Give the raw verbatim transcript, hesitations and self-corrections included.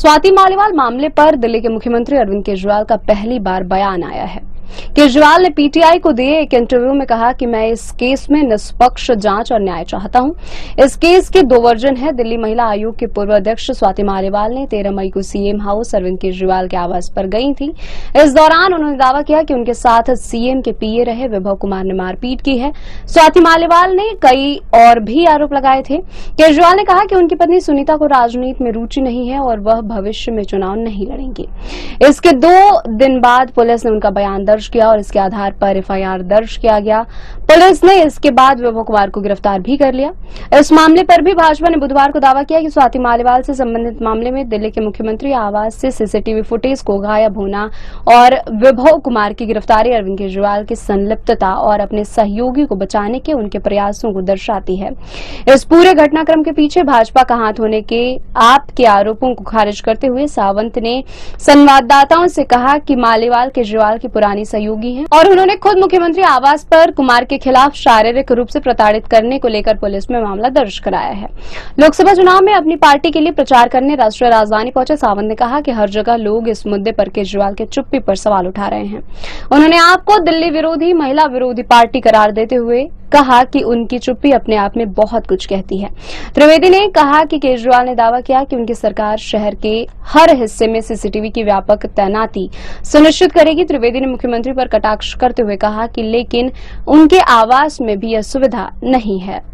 स्वाति मालीवाल मामले पर दिल्ली के मुख्यमंत्री अरविंद केजरीवाल का पहली बार बयान आया है। केजरीवाल ने पीटीआई को दिए एक इंटरव्यू में कहा कि मैं इस केस में निष्पक्ष जांच और न्याय चाहता हूं। इस केस के दो वर्जन है। दिल्ली महिला आयोग के पूर्व अध्यक्ष स्वाति मालीवाल ने तेरह मई को सीएम हाउस अरविंद केजरीवाल के आवास पर गई थी। इस दौरान उन्होंने दावा किया कि उनके साथ सीएम के पीए रहे विभव कुमार ने मारपीट की है। स्वाति मालीवाल ने कई और भी आरोप लगाए थे। केजरीवाल ने कहा कि उनकी पत्नी सुनीता को राजनीति में रुचि नहीं है और वह भविष्य में चुनाव नहीं लड़ेंगी। इसके दो दिन बाद पुलिस ने उनका बयान दर्ज किया और इसके आधार पर एफआईआर दर्ज किया गया। पुलिस ने इसके बाद विभव कुमार को गिरफ्तार भी कर लिया। इस मामले पर भी भाजपा ने बुधवार को दावा किया कि स्वाति मालीवाल से संबंधित मामले में दिल्ली के मुख्यमंत्री आवास से सीसीटीवी फुटेज को गायब होना और विभव कुमार की गिरफ्तारी अरविंद केजरीवाल की संलिप्तता और अपने सहयोगी को बचाने के उनके प्रयासों को दर्शाती है। इस पूरे घटनाक्रम के पीछे भाजपा का हाथ होने के आपके आरोपों को खारिज करते हुए सावंत ने संवाददाताओं से कहा कि मालीवाल केजरीवाल की पुरानी सहयोगी हैं और उन्होंने खुद मुख्यमंत्री आवास पर कुमार के खिलाफ शारीरिक रूप से प्रताड़ित करने को लेकर पुलिस में मामला दर्ज कराया है। लोकसभा चुनाव में अपनी पार्टी के लिए प्रचार करने राष्ट्रीय राजधानी पहुंचे सावंत ने कहा कि हर जगह लोग इस मुद्दे पर केजरीवाल के चुप्पी पर सवाल उठा रहे हैं। उन्होंने आपको दिल्ली विरोधी, महिला विरोधी पार्टी करार देते हुए कहा कि उनकी चुप्पी अपने आप में बहुत कुछ कहती है। त्रिवेदी ने कहा कि केजरीवाल ने दावा किया कि उनकी सरकार शहर के हर हिस्से में सीसीटीवी की व्यापक तैनाती सुनिश्चित करेगी। त्रिवेदी ने मुख्यमंत्री पर कटाक्ष करते हुए कहा कि लेकिन उनके आवास में भी यह सुविधा नहीं है।